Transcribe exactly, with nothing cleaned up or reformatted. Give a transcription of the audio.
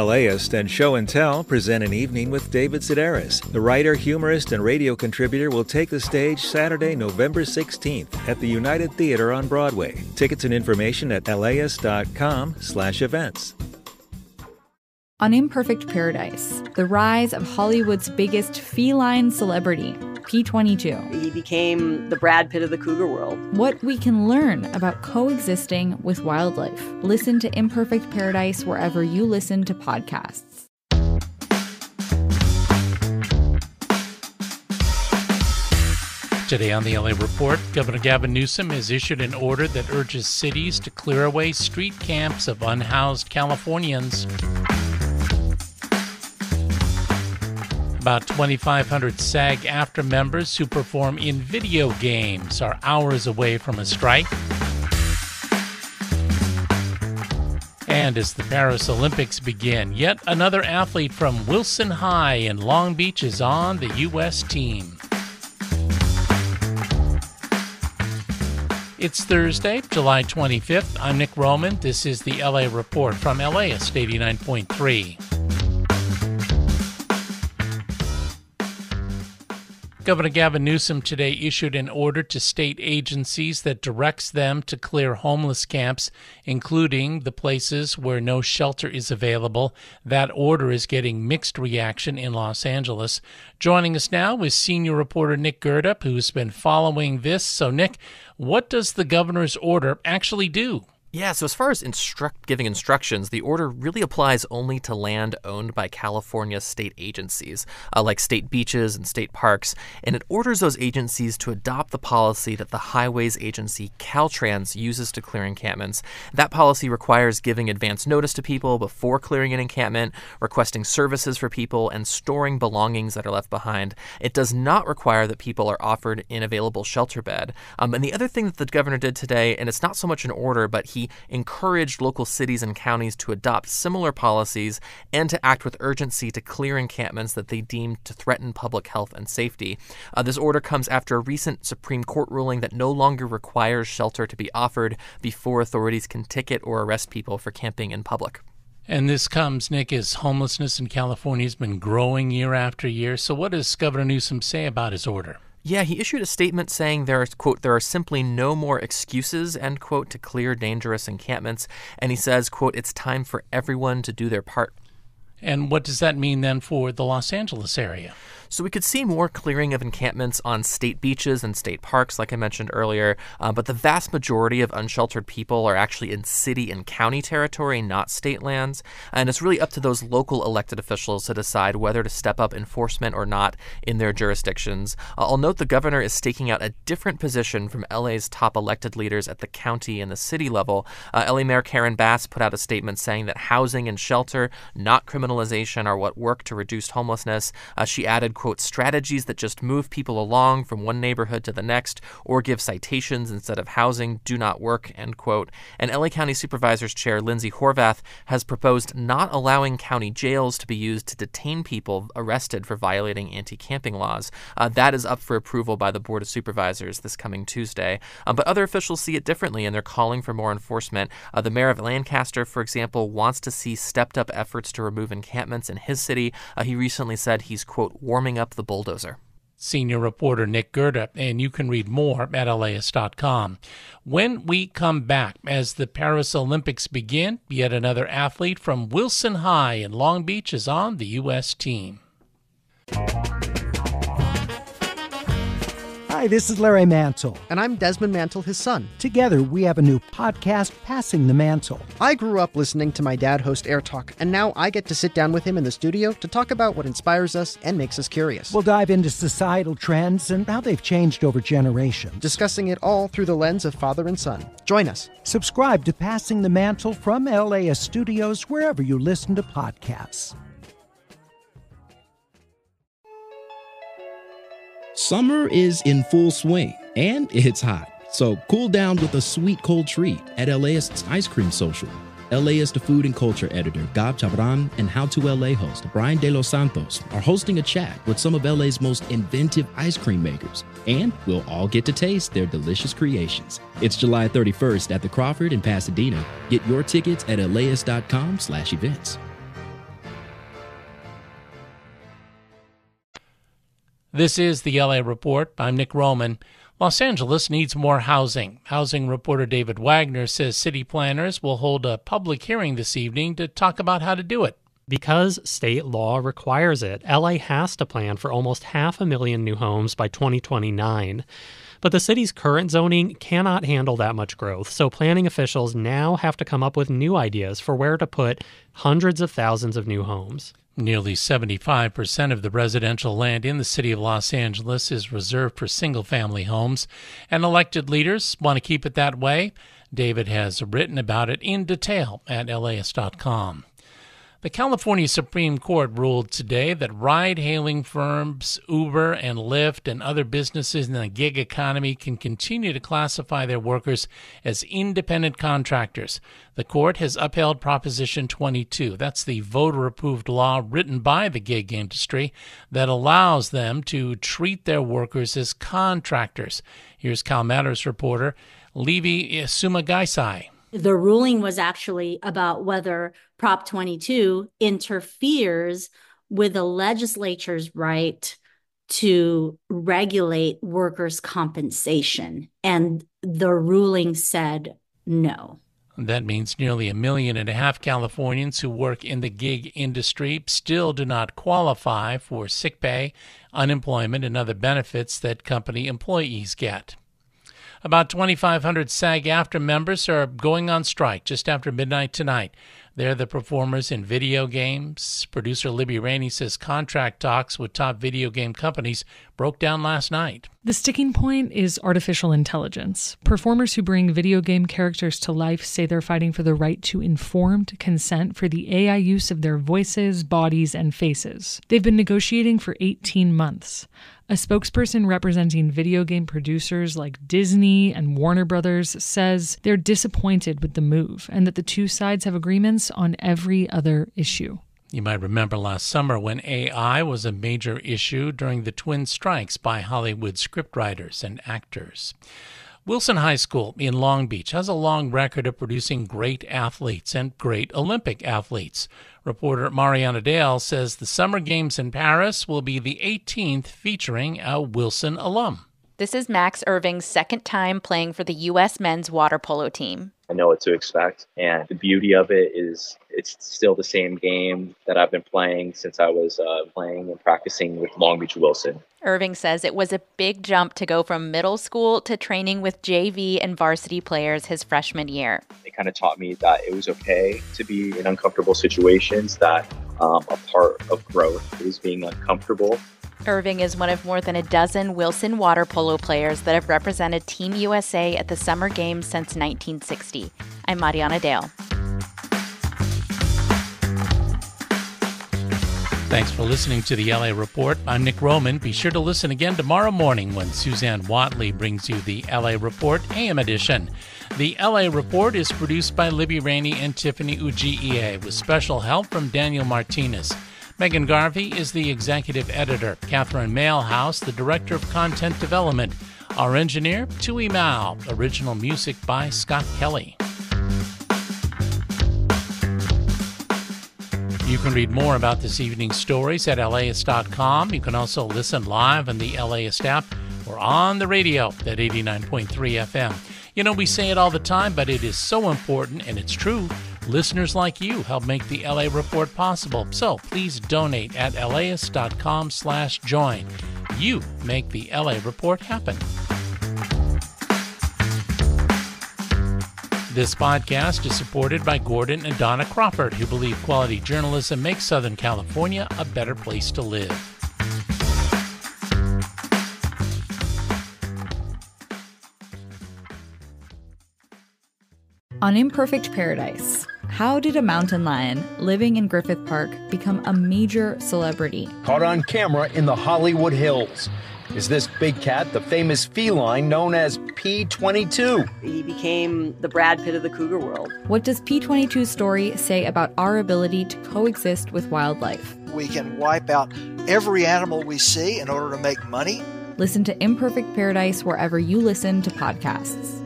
LAist and Show and Tell present An Evening with David Sedaris. The writer, humorist, and radio contributor will take the stage Saturday, November sixteenth at the United Theatre on Broadway. Tickets and information at laist dot com slash events. On Imperfect Paradise, the rise of Hollywood's biggest feline celebrity, P twenty-two. He became the Brad Pitt of the cougar world. What we can learn about coexisting with wildlife. Listen to Imperfect Paradise wherever you listen to podcasts. Today on the L A Report, Governor Gavin Newsom has issued an order that urges cities to clear away street camps of unhoused Californians. About twenty-five hundred SAG-AFTRA members who perform in video games are hours away from a strike. And as the Paris Olympics begin, yet another athlete from Wilson High in Long Beach is on the U S team. It's Thursday, July twenty-fifth. I'm Nick Roman. This is the L A Report from LAist eighty-nine point three. Governor Gavin Newsom today issued an order to state agencies that directs them to clear homeless camps, including the places where no shelter is available. That order is getting mixed reaction in Los Angeles. Joining us now is senior reporter Nick Girdup, who's been following this. So, Nick, what does the governor's order actually do? Yeah, so as far as instruct giving instructions, the order really applies only to land owned by California state agencies, uh, like state beaches and state parks, and it orders those agencies to adopt the policy that the highways agency Caltrans uses to clear encampments. That policy requires giving advance notice to people before clearing an encampment, requesting services for people, and storing belongings that are left behind. It does not require that people are offered an available shelter bed. Um, and the other thing that the governor did today, and it's not so much an order, but he encouraged local cities and counties to adopt similar policies and to act with urgency to clear encampments that they deem to threaten public health and safety. Uh, this order comes after a recent Supreme Court ruling that no longer requires shelter to be offered before authorities can ticket or arrest people for camping in public. And this comes, Nick, as homelessness in California has been growing year after year. So what does Governor Newsom say about his order? Yeah, he issued a statement saying there are, quote, there are simply no more excuses, end quote, to clear dangerous encampments. And he says, quote, it's time for everyone to do their part. And what does that mean then for the Los Angeles area? So we could see more clearing of encampments on state beaches and state parks, like I mentioned earlier, uh, but the vast majority of unsheltered people are actually in city and county territory, not state lands, and it's really up to those local elected officials to decide whether to step up enforcement or not in their jurisdictions. Uh, I'll note the governor is staking out a different position from L A's top elected leaders at the county and the city level. Uh, L A Mayor Karen Bass put out a statement saying that housing and shelter, not criminalization, are what work to reduce homelessness. Uh, she added, quote, strategies that just move people along from one neighborhood to the next or give citations instead of housing do not work, end quote. And L A County Supervisors Chair Lindsay Horvath has proposed not allowing county jails to be used to detain people arrested for violating anti-camping laws. Uh, that is up for approval by the Board of Supervisors this coming Tuesday. Um, but other officials see it differently, and they're calling for more enforcement. Uh, the mayor of Lancaster, for example, wants to see stepped-up efforts to remove encampments in his city. Uh, he recently said he's, quote, warming up the bulldozer. Senior reporter Nick Girda, and you can read more at laist dot com. When we come back, as the Paris Olympics begin, yet another athlete from Wilson High in Long Beach is on the U S team. Hi, this is Larry Mantle. And I'm Desmond Mantle, his son. Together, we have a new podcast, Passing the Mantle. I grew up listening to my dad host Air Talk, and now I get to sit down with him in the studio to talk about what inspires us and makes us curious. We'll dive into societal trends and how they've changed over generations, discussing it all through the lens of father and son. Join us. Subscribe to Passing the Mantle from L A Studios wherever you listen to podcasts. Summer is in full swing, and it's hot. So cool down with a sweet cold treat at LAist's Ice Cream Social. LAist food and culture editor Gav Chavran and How to L A host Brian De Los Santos are hosting a chat with some of L A's most inventive ice cream makers, and we'll all get to taste their delicious creations. It's July thirty-first at the Crawford in Pasadena. Get your tickets at laist dot com slash events. This is the L A Report. I'm Nick Roman. Los Angeles needs more housing. Housing reporter David Wagner says city planners will hold a public hearing this evening to talk about how to do it. Because state law requires it, L A has to plan for almost half a million new homes by twenty twenty-nine. But the city's current zoning cannot handle that much growth, so planning officials now have to come up with new ideas for where to put hundreds of thousands of new homes. Nearly seventy-five percent of the residential land in the city of Los Angeles is reserved for single-family homes, and elected leaders want to keep it that way. David has written about it in detail at L A ist dot com. The California Supreme Court ruled today that ride-hailing firms Uber and Lyft and other businesses in the gig economy can continue to classify their workers as independent contractors. The court has upheld Proposition twenty-two. That's the voter-approved law written by the gig industry that allows them to treat their workers as contractors. Here's Cal Matters reporter Levi Sumagaysay. The ruling was actually about whether Prop twenty-two interferes with the legislature's right to regulate workers' compensation. And the ruling said no. That means nearly a million and a half Californians who work in the gig industry still do not qualify for sick pay, unemployment, and other benefits that company employees get. About twenty-five hundred SAG-AFTRA members are going on strike just after midnight tonight. They're the performers in video games. Producer Libby Rainey says contract talks with top video game companies broke down last night. The sticking point is artificial intelligence. Performers who bring video game characters to life say they're fighting for the right to informed consent for the A I use of their voices, bodies, and faces. They've been negotiating for eighteen months. A spokesperson representing video game producers like Disney and Warner Brothers says they're disappointed with the move and that the two sides have agreements on every other issue. You might remember last summer when A I was a major issue during the twin strikes by Hollywood scriptwriters and actors. Wilson High School in Long Beach has a long record of producing great athletes and great Olympic athletes. Reporter Mariana Dale says the Summer Games in Paris will be the eighteenth featuring a Wilson alum. This is Max Irving's second time playing for the U S men's water polo team. I know what to expect, and the beauty of it is it's still the same game that I've been playing since I was uh, playing and practicing with Long Beach Wilson. Irving says it was a big jump to go from middle school to training with J V and varsity players his freshman year. It kind of taught me that it was okay to be in uncomfortable situations, that um, a part of growth is being uncomfortable. Irving is one of more than a dozen Wilson water polo players that have represented Team U S A at the Summer Games since nineteen sixty. I'm Mariana Dale. Thanks for listening to the L A Report. I'm Nick Roman. Be sure to listen again tomorrow morning when Suzanne Watley brings you the L A Report A M edition. The L A Report is produced by Libby Rainey and Tiffany Ujiie with special help from Daniel Martinez. Megan Garvey is the executive editor. Catherine Mailhouse, the director of content development. Our engineer, Tui Mao. Original music by Scott Kelly. You can read more about this evening's stories at L A ist dot com. You can also listen live on the LAist app or on the radio at eighty-nine point three F M. You know, we say it all the time, but it is so important, and it's true. Listeners like you help make the L A Report possible. So please donate at L A ist dot com slash join. You make the L A Report happen. This podcast is supported by Gordon and Donna Crawford, who believe quality journalism makes Southern California a better place to live. On Imperfect Paradise, how did a mountain lion living in Griffith Park become a major celebrity? Caught on camera in the Hollywood Hills. Is this big cat the famous feline known as P twenty-two? He became the Brad Pitt of the cougar world. What does P twenty-two's story say about our ability to coexist with wildlife? We can wipe out every animal we see in order to make money. Listen to Imperfect Paradise wherever you listen to podcasts.